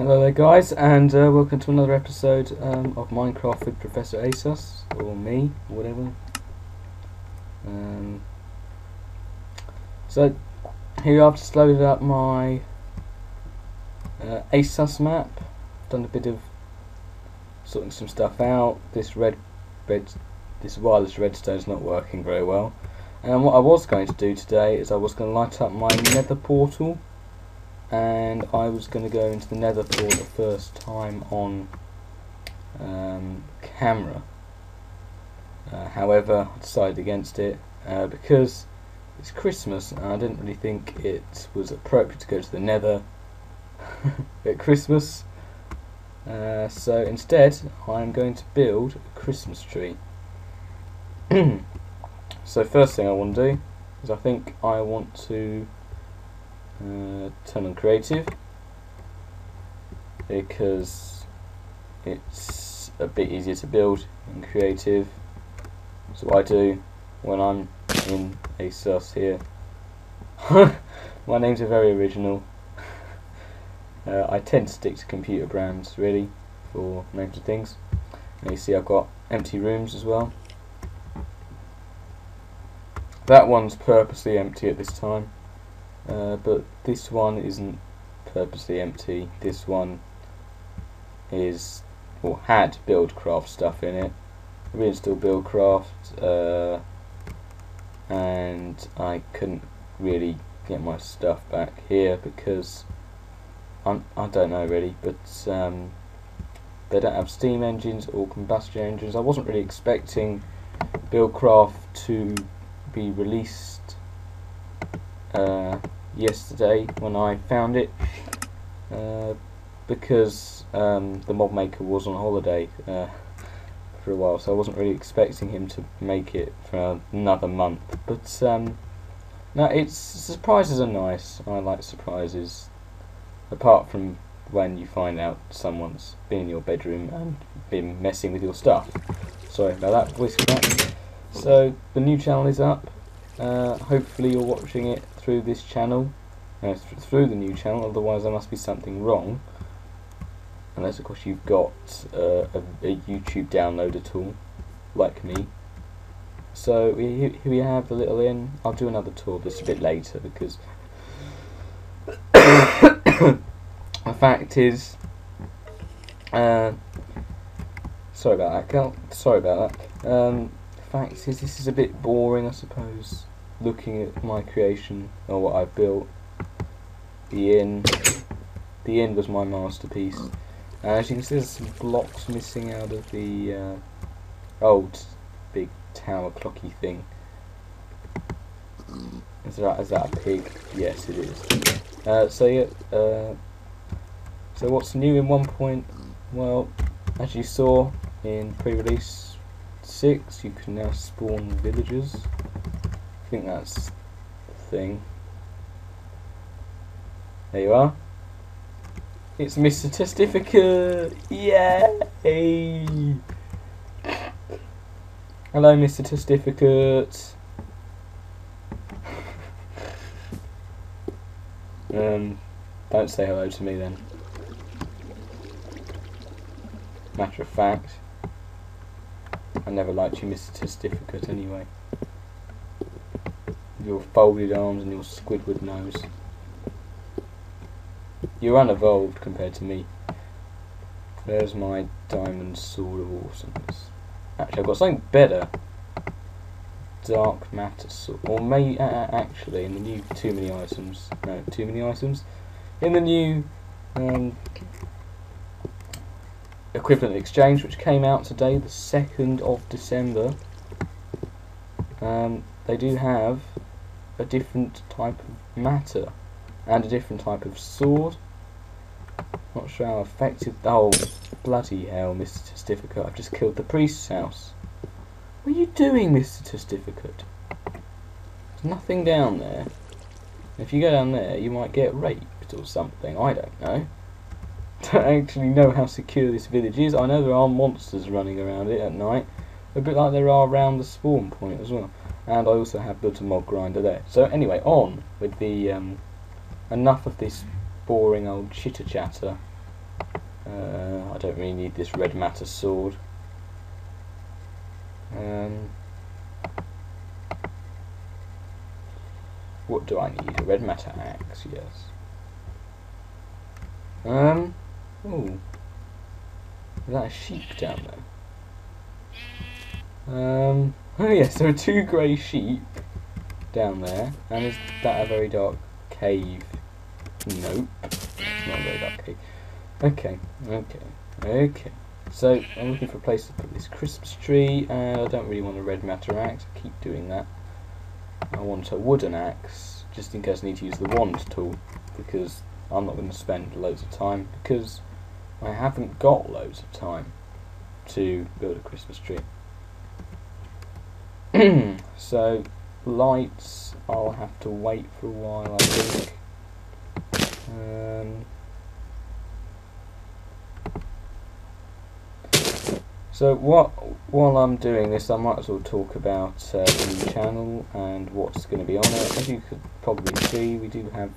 Hello there guys, and welcome to another episode of Minecraft with Professor Asus, or me, or whatever. So here I've just loaded up my Asus map, done a bit of sorting some stuff out. This wireless redstone's not working very well. And what I was going to do today is I was going to light up my Nether portal, and I was going to go into the Nether for the first time on camera. However, I decided against it because it's Christmas and I didn't really think it was appropriate to go to the Nether at Christmas, so instead I'm going to build a Christmas tree. So first thing I want to do is I want to turn on creative, because it's a bit easier to build in creative. So what I do when I'm in Asus here, my names are very original. I tend to stick to computer brands really for names of things. And you see I've got empty rooms as well. That one's purposely empty at this time. But this one isn't purposely empty. This one is, or had, Buildcraft stuff in it. I reinstalled Buildcraft, and I couldn't really get my stuff back here because I don't know really, but they don't have steam engines or combustion engines. I wasn't really expecting Buildcraft to be released yesterday when I found it, because the mod maker was on holiday for a while, so I wasn't really expecting him to make it for another month. But no, it's, surprises are nice. I like surprises, apart from when you find out someone's been in your bedroom and been messing with your stuff. Sorry about that voice crack. So the new channel is up. Hopefully you're watching it through this channel, through the new channel, otherwise there must be something wrong, unless of course you've got a YouTube downloader tool like me. So here we have the little inn. I'll do another tour of this a bit later because the fact is, sorry about that girl, sorry about that. The fact is, this is a bit boring I suppose, looking at my creation, or what I built. The inn was my masterpiece, and as you can see there's some blocks missing out of the old big tower clocky thing. Is that a pig? Yes it is. So yeah, so what's new in 1.0? Well, as you saw in pre-release 6, you can now spawn villagers. I think that's the thing. There you are. It's Mr. Testificate! Yay! Hello, Mr. Testificate! Don't say hello to me then. Matter of fact, I never liked you, Mr. Testificate, anyway. Your folded arms and your Squidward nose. You're unevolved compared to me. There's my diamond sword of awesomeness. Actually, I've got something better. Dark matter sword. Or may actually, in the new in the new Equivalent Exchange, which came out today, the 2nd of December. They do have a different type of matter and a different type of sword. Not sure how effective. Oh bloody hell, Mr. Testificate! I've just killed the priest's house. What are you doing, Mr. Testificate? There's nothing down there. If you go down there, you might get raped or something. I don't know. Don't actually know how secure this village is. I know there are monsters running around it at night, a bit like there are around the spawn point as well. And I also have built a mod grinder there. So anyway, on with the enough of this boring old chitter chatter. I don't really need this red matter sword. What do I need? A red matter axe, yes. Ooh. Is that a sheep down there? Oh yes, there are two grey sheep down there. And is that a very dark cave? Nope. It's not a very dark cave. Okay. So, I'm looking for a place to put this Christmas tree. I don't really want a red matter axe. I keep doing that. I want a wooden axe, just in case I need to use the wand tool, because I'm not going to spend loads of time, because I haven't got loads of time to build a Christmas tree. So, lights, I'll have to wait for a while, I think. So while I'm doing this, I might as well talk about the channel and what's going to be on it. As you could probably see, we do have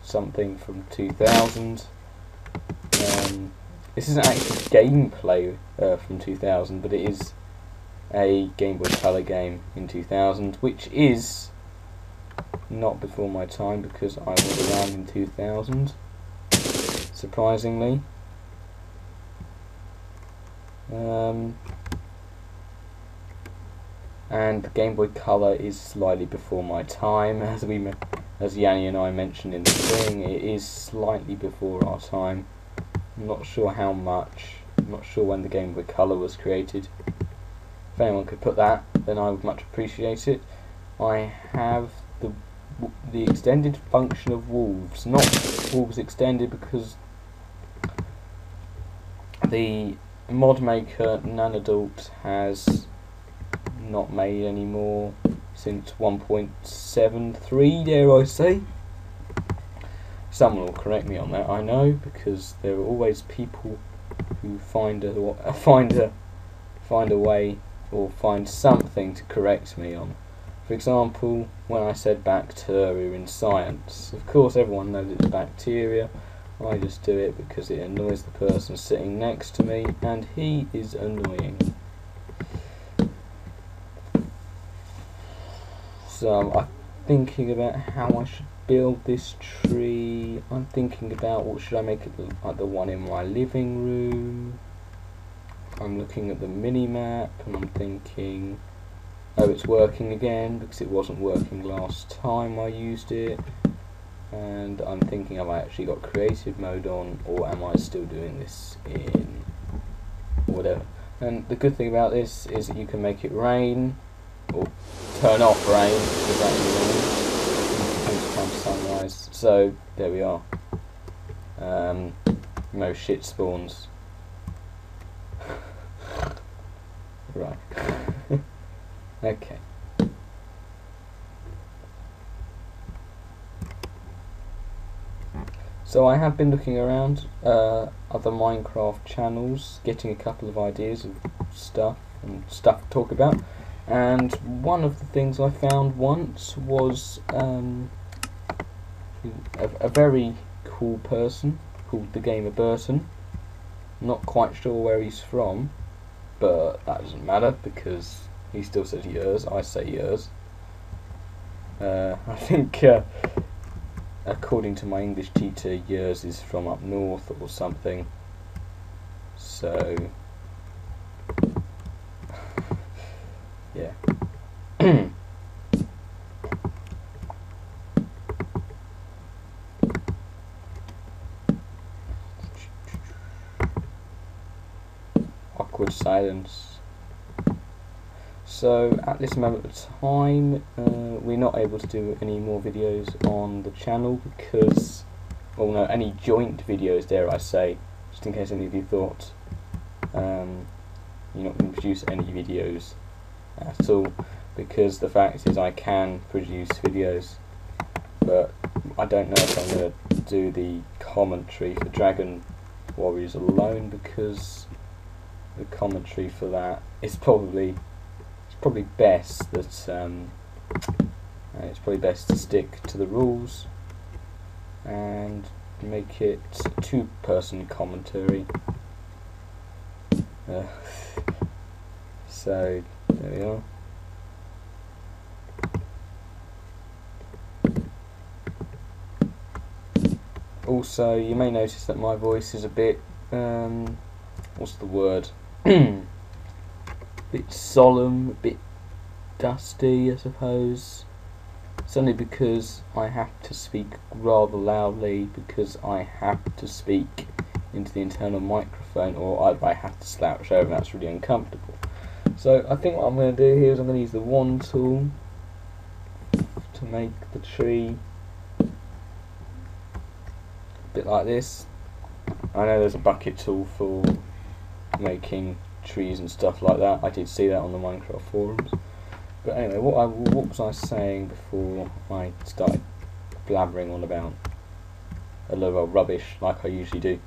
something from 2000. This isn't actually gameplay from 2000, but it is a Game Boy Color game in 2000, which is not before my time because I was around in 2000, surprisingly. And the Game Boy Color is slightly before my time, as Yanni and I mentioned in the spring. It is slightly before our time. I'm not sure how much. I'm not sure when the Game Boy Color was created. If anyone could put that, then I would much appreciate it. I have the extended function of wolves, not wolves extended, because the mod maker NanAdult has not made any more since 1.73, dare I say. Someone will correct me on that, I know, because there are always people who find a way or find something to correct me on. For example, when I said bacteria in science, of course everyone knows it's bacteria. I just do it because it annoys the person sitting next to me, and he is annoying. So I'm thinking about how I should build this tree. I'm thinking about what should I make it look like, the one in my living room. I'm looking at the mini map and I'm thinking, oh, it's working again because it wasn't working last time I used it. And I'm thinking, have I actually got creative mode on, or am I still doing this in whatever? And the good thing about this is that you can make it rain, or turn off rain, because that's time sunrise. So there we are. No shit spawns. Right. Okay. So I have been looking around other Minecraft channels, getting a couple of ideas of stuff to talk about, and one of the things I found once was a very cool person called the Gamer Burton. Not quite sure where he's from, but that doesn't matter because he still says yours, I say yours. I think according to my English teacher, yours is from up north or something. So, yeah. Awkward silence. So at this moment of time, we're not able to do any more videos on the channel because, well, no, any joint videos, dare I say, just in case any of you thought you're not going to produce any videos at all, because the fact is I can produce videos, but I don't know if I'm going to do the commentary for Dragon Warriors alone, because the commentary for that is probably best that it's probably best to stick to the rules and make it two-person commentary So there we are. Also, you may notice that my voice is a bit, what's the word? Bit solemn, a bit dusty, I suppose. It's only because I have to speak rather loudly, because I have to speak into the internal microphone, or I have to slouch over, and that's really uncomfortable. So I think what I'm going to do here is I'm going to use the wand tool to make the tree a bit like this. I know there's a bucket tool for making trees and stuff like that. I did see that on the Minecraft forums. But anyway, what was I saying before I started blabbering on about a load of rubbish like I usually do?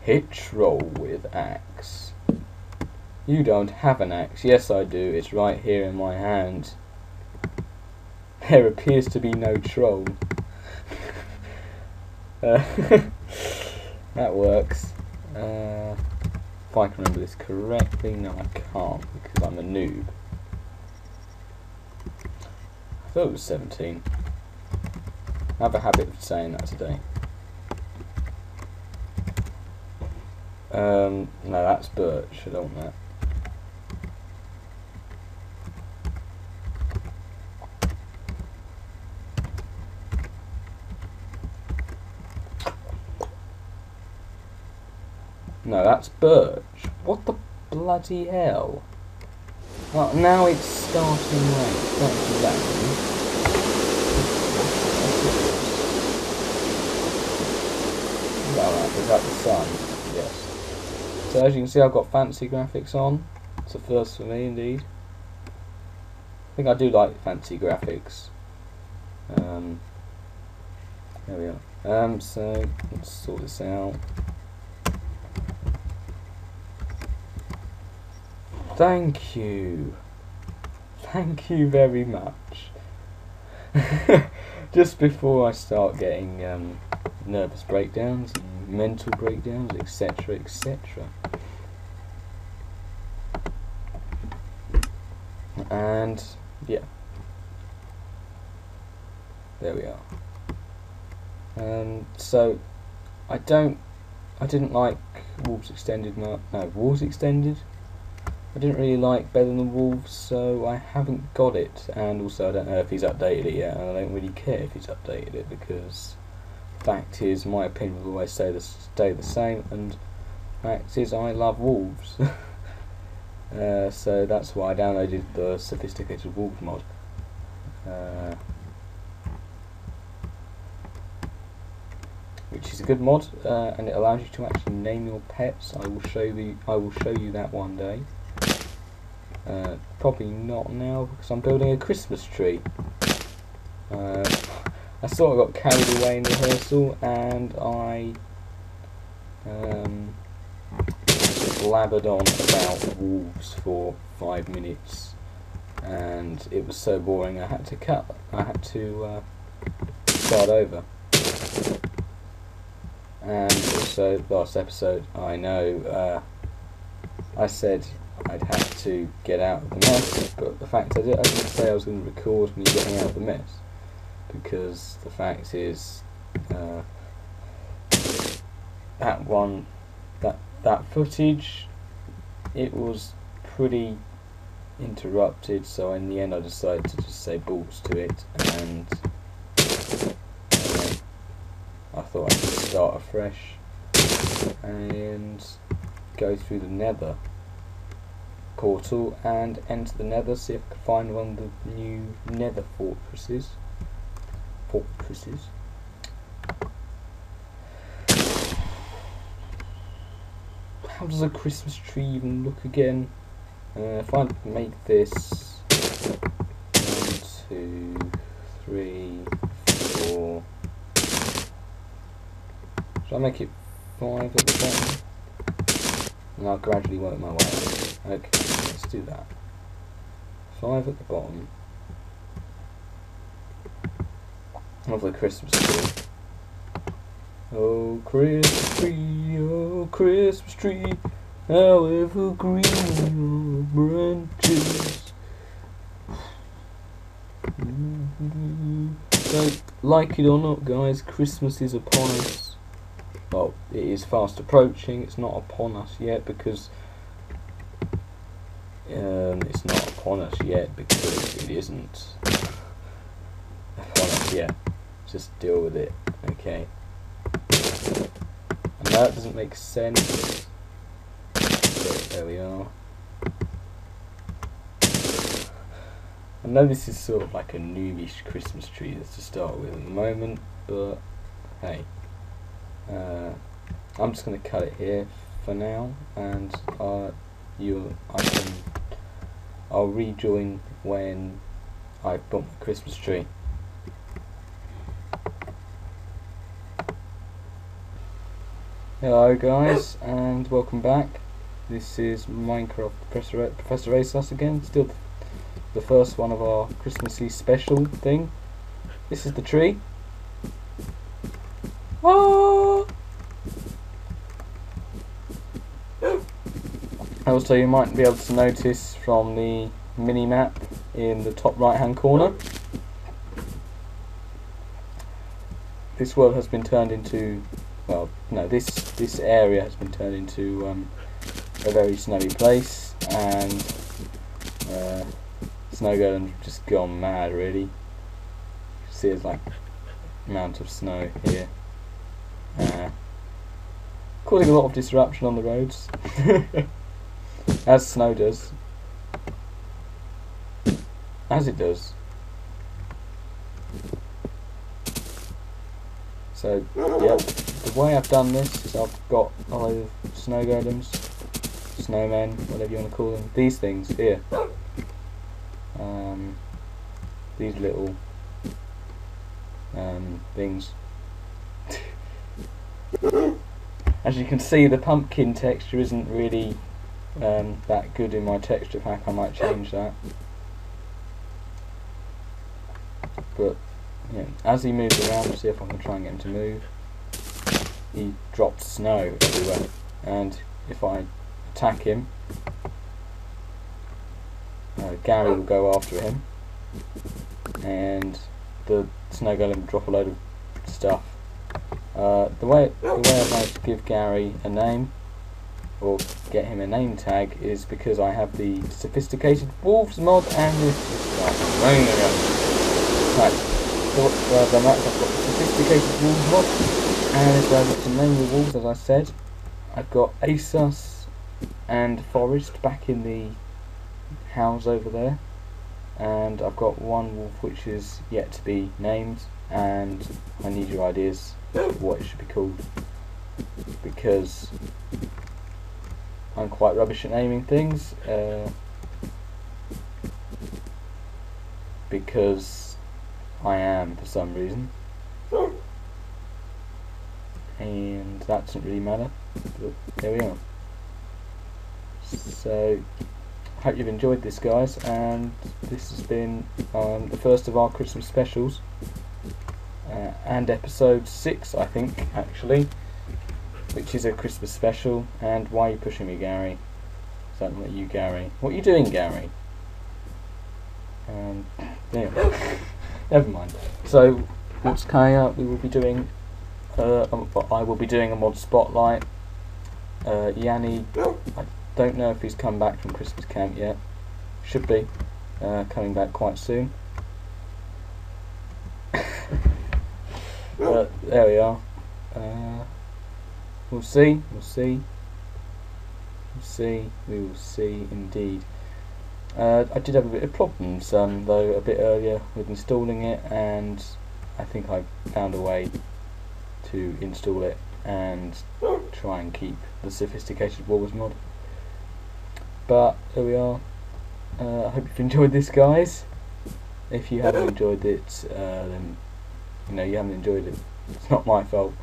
Hitch roll with axe. You don't have an axe. Yes, I do. It's right here in my hand. There appears to be no troll. That works. If I can remember this correctly. No, I can't, because I'm a noob. I thought it was 17. I have a habit of saying that today. No, that's birch. I don't want that. No, that's birch. What the bloody hell? Well, now it's starting late. That's late. Well, is that the sun? Yes. So as you can see, I've got fancy graphics on. It's a first for me, indeed. I think I do like fancy graphics. There we are. So let's sort this out. Thank you. Thank you very much. Just before I start getting nervous breakdowns, mental breakdowns, etc., etc. And yeah, there we are. So I didn't like Wolves Extended. No, Wolves Extended. I didn't really like Better Than Wolves, so I haven't got it, and also I don't know if he's updated it yet, and I don't really care if he's updated it, because fact is my opinion will always stay the same, and fact is I love wolves. So that's why I downloaded the Sophisticated Wolf mod. Which is a good mod, and it allows you to actually name your pets. I will show you that one day. Probably not now, because I'm building a Christmas tree. I sort of got carried away in rehearsal and I blabbered on about wolves for 5 minutes, and it was so boring I had to cut. I had to start over. And also, last episode, I know I said I'd have to get out of the mess, but the fact I didn't say I was going to record me getting out of the mess, because the fact is that footage, it was pretty interrupted, so in the end I decided to just say balls to it, and I thought I could start afresh and go through the Nether portal and enter the Nether, see if I can find one of the new Nether fortresses. How does a Christmas tree even look again? If I make this 1, 2, 3, 4. Should I make it 5 at the bottom? And I'll gradually work my way out. Okay, let's do that. 5 at the bottom of the Christmas tree. Oh Christmas tree, how evergreen your branches. So, like it or not, guys, Christmas is upon us. Well, it is fast approaching. It's not upon us yet because it isn't upon us yet. Just deal with it, okay? And that doesn't make sense. But there we are. I know this is sort of like a noobish Christmas tree that's to start with at the moment, but hey, I'm just going to cut it here for now, and I'll rejoin when I've built my Christmas tree. Hello guys, and welcome back. This is Minecraft Professor Asus again, still the first one of our Christmassy special thing. This is the tree. Oh! Also, you might be able to notice from the mini-map in the top right hand corner, this world has been turned into, well, no, this area has been turned into a very snowy place, and Snow Golem just gone mad, really. You can see there's like amount of snow here, causing a lot of disruption on the roads, as snow does, as it does. So, yep. The way I've done this is I've got a load of snow golems, snowmen, whatever you want to call them. These things here, these little things. As you can see, the pumpkin texture isn't really that good in my texture pack. I might change that. But yeah, as he moves around, I'll see if I can try and get him to move. He dropped snow everywhere, and if I attack him, Gary will go after him, and the snow golem drop a load of stuff. The way I managed to give Gary a name, or get him a name tag, is because I have the Sophisticated Wolves mod and this stuff. Right, so I've got the Sophisticated Wolves mod. And if I look to name the wolves, as I said, I've got Asus and Forest back in the house over there, and I've got one wolf which is yet to be named, and I need your ideas of what it should be called, because I'm quite rubbish at naming things, because I am for some reason. And that doesn't really matter, but there we are. So, I hope you've enjoyed this, guys, and this has been the first of our Christmas specials, and episode 6, I think, actually, which is a Christmas special. And why are you pushing me, Gary? Is that not you, Gary? What are you doing, Gary? Anyway, never mind. So, what's coming up? We will be doing I will be doing a mod spotlight. Yanni, I don't know if he's come back from Christmas camp yet. Should be coming back quite soon. There we are. We will see indeed. I did have a bit of problems though a bit earlier with installing it, and I think I found a way to install it and try and keep the Sophisticated Wolves mod. But there we are. I hope you've enjoyed this, guys. If you haven't enjoyed it, then you know you haven't enjoyed it. It's not my fault.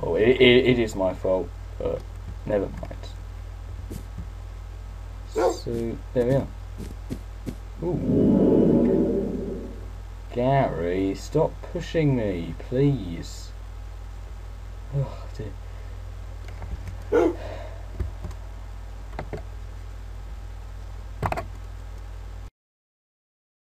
Well, it is my fault, but never mind. So there we are. Ooh. Gary, stop pushing me, please. Oh, dude.